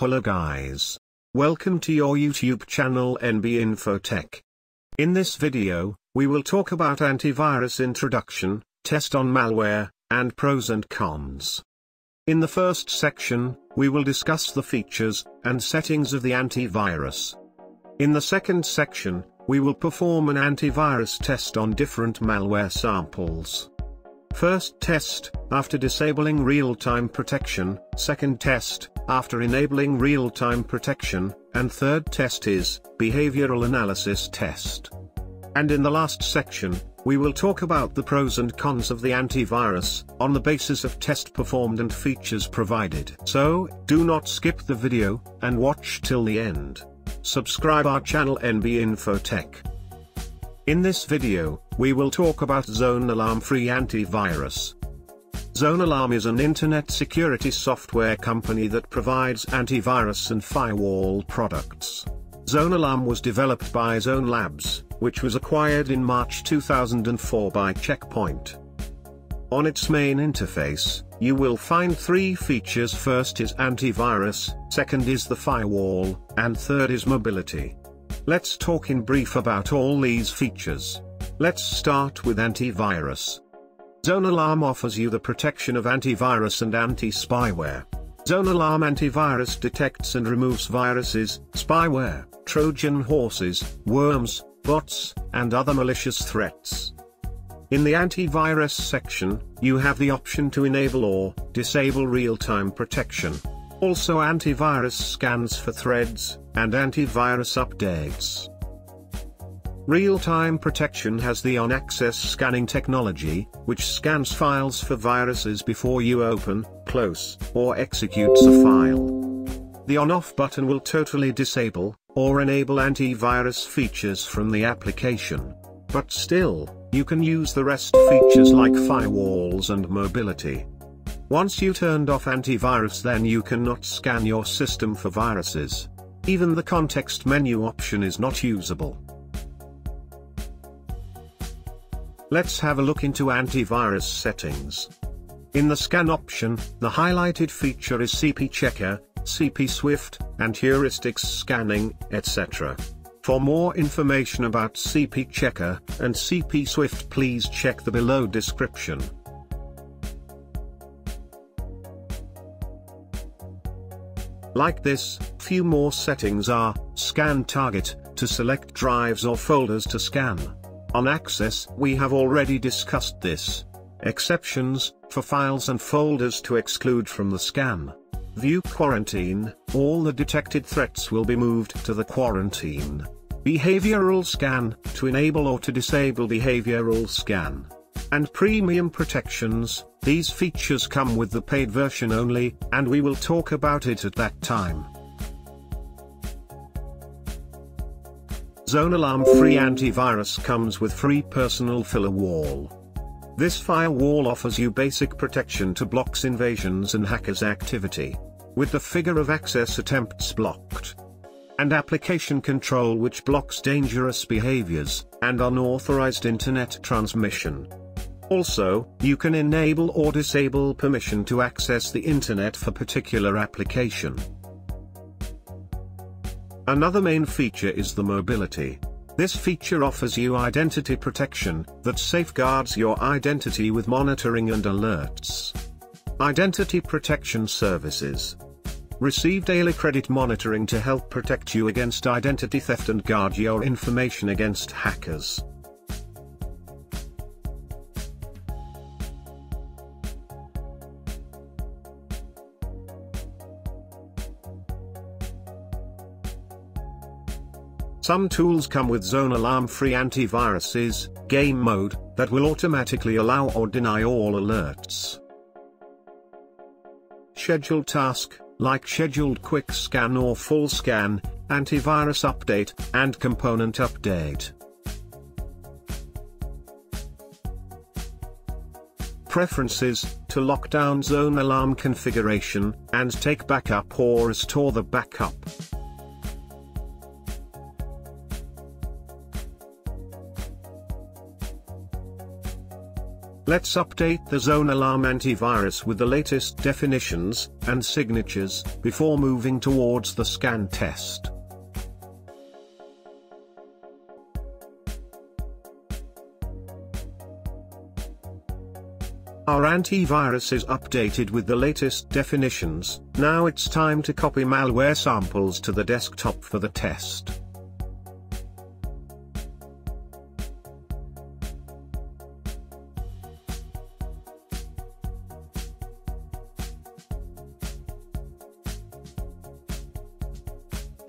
Hello guys. Welcome to your YouTube channel NB InfoTech. In this video, we will talk about antivirus introduction, test on malware, and pros and cons. In the first section, we will discuss the features and settings of the antivirus. In the second section, we will perform an antivirus test on different malware samples. First test, after disabling real-time protection, second test, after enabling real-time protection, and third test is, behavioral analysis test. And in the last section, we will talk about the pros and cons of the antivirus, on the basis of test performed and features provided. So, do not skip the video, and watch till the end. Subscribe our channel NB InfoTech. In this video, we will talk about ZoneAlarm Free Antivirus. ZoneAlarm is an internet security software company that provides antivirus and firewall products. ZoneAlarm was developed by Zone Labs, which was acquired in March 2004 by Checkpoint. On its main interface, you will find three features. First is antivirus, second is the firewall, and third is mobility. Let's talk in brief about all these features. Let's start with antivirus. ZoneAlarm offers you the protection of antivirus and anti-spyware. ZoneAlarm antivirus detects and removes viruses, spyware, Trojan horses, worms, bots, and other malicious threats. In the antivirus section, you have the option to enable or disable real-time protection. Also, antivirus scans for threads, and antivirus updates. Real-time protection has the on-access scanning technology, which scans files for viruses before you open, close, or executes a file. The on-off button will totally disable, or enable antivirus features from the application. But still, you can use the rest features like firewalls and mobility. Once you turned off antivirus, then you cannot scan your system for viruses. Even the context menu option is not usable. Let's have a look into antivirus settings. In the scan option, the highlighted feature is CP Checker, CP Swift, and heuristics scanning, etc. For more information about CP Checker and CP Swift, please check the below description. Like this, few more settings are, scan target, to select drives or folders to scan. On access, we have already discussed this. Exceptions, for files and folders to exclude from the scan. View quarantine, all the detected threats will be moved to the quarantine. Behavioral scan, to enable or to disable behavioral scan. And premium protections, these features come with the paid version only, and we will talk about it at that time. ZoneAlarm Free Antivirus comes with free personal firewall. This firewall offers you basic protection to blocks invasions and hackers' activity. With the figure of access attempts blocked. And application control, which blocks dangerous behaviors, and unauthorized internet transmission. Also, you can enable or disable permission to access the internet for particular application. Another main feature is the mobility. This feature offers you identity protection, that safeguards your identity with monitoring and alerts. Identity protection services. Receive daily credit monitoring to help protect you against identity theft and guard your information against hackers. Some tools come with ZoneAlarm Free Antiviruses, Game Mode, that will automatically allow or deny all alerts. Scheduled task, like Scheduled Quick Scan or Full Scan, Antivirus Update, and Component Update. Preferences, to lock down ZoneAlarm configuration, and take backup or restore the backup. Let's update the ZoneAlarm antivirus with the latest definitions and signatures before moving towards the scan test. Our antivirus is updated with the latest definitions. Now it's time to copy malware samples to the desktop for the test.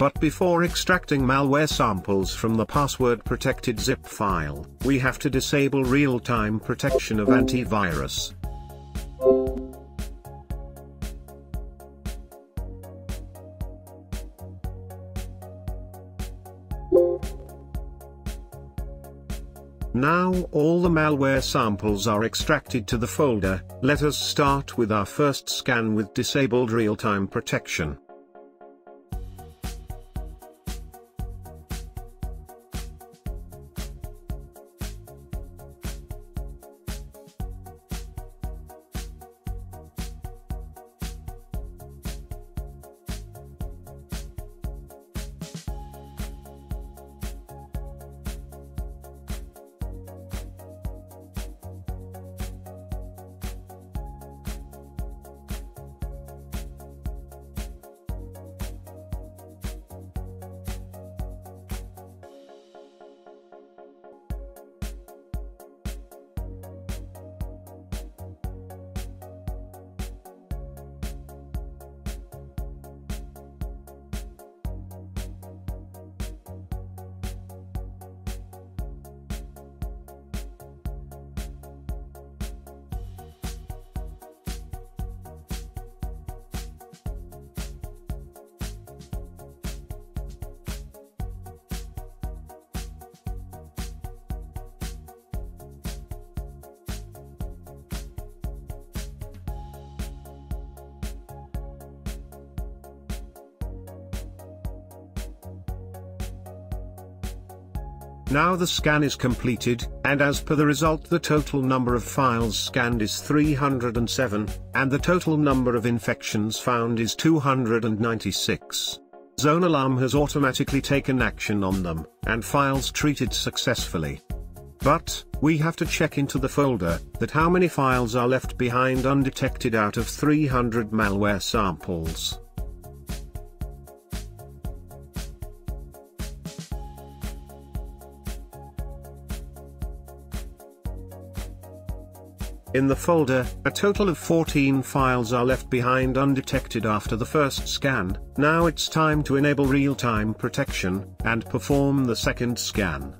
But before extracting malware samples from the password-protected zip file, we have to disable real-time protection of antivirus. Now all the malware samples are extracted to the folder. Let us start with our first scan with disabled real-time protection. Now the scan is completed, and as per the result the total number of files scanned is 307, and the total number of infections found is 296. ZoneAlarm has automatically taken action on them, and files treated successfully. But we have to check into the folder, that how many files are left behind undetected out of 300 malware samples. In the folder, a total of 14 files are left behind undetected after the first scan. Now it's time to enable real-time protection, and perform the second scan.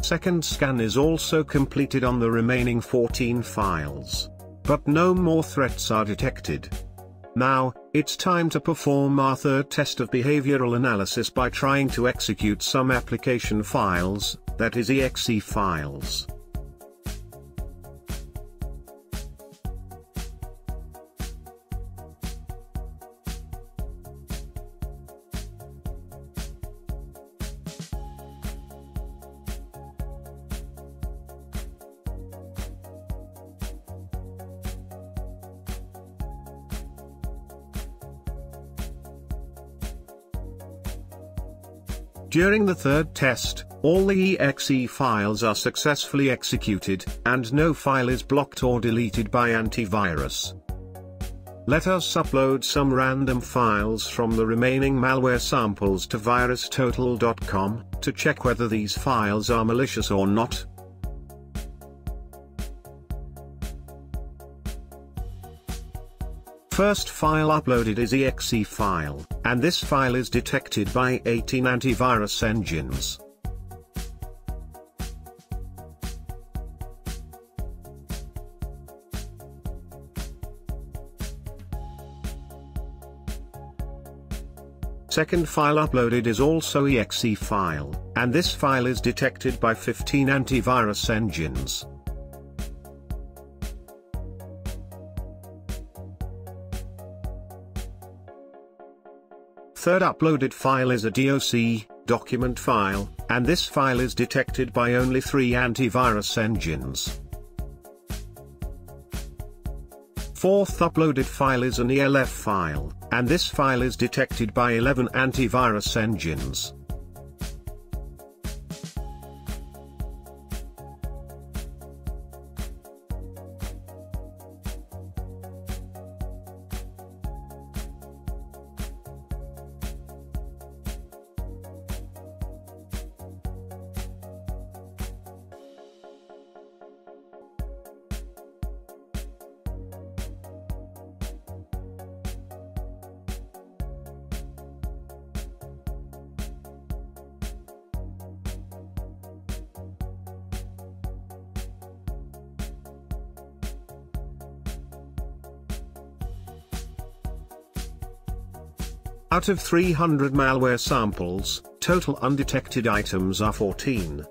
Second scan is also completed on the remaining 14 files. But no more threats are detected. Now, it's time to perform our third test of behavioral analysis by trying to execute some application files, that is exe files. During the third test, all the exe files are successfully executed, and no file is blocked or deleted by antivirus. Let us upload some random files from the remaining malware samples to virustotal.com, to check whether these files are malicious or not. first file uploaded is exe file, and this file is detected by 18 antivirus engines. Second file uploaded is also exe file, and this file is detected by 15 antivirus engines. Third uploaded file is a DOC, document file, and this file is detected by only 3 antivirus engines. Fourth uploaded file is an ELF file, and this file is detected by 11 antivirus engines. Out of 300 malware samples, total undetected items are 14.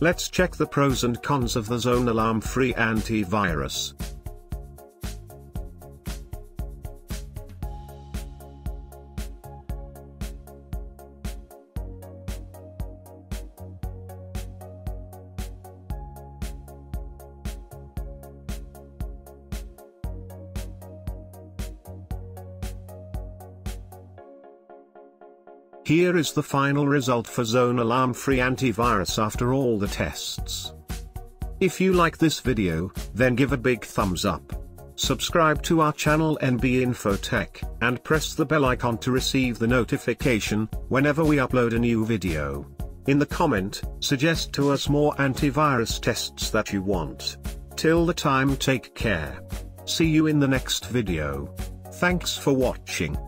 Let's check the pros and cons of the ZoneAlarm free antivirus. Here is the final result for ZoneAlarm free antivirus after all the tests. If you like this video, then give a big thumbs up. Subscribe to our channel NB InfoTech, and press the bell icon to receive the notification whenever we upload a new video. In the comment, suggest to us more antivirus tests that you want. Till the time, take care. See you in the next video. Thanks for watching.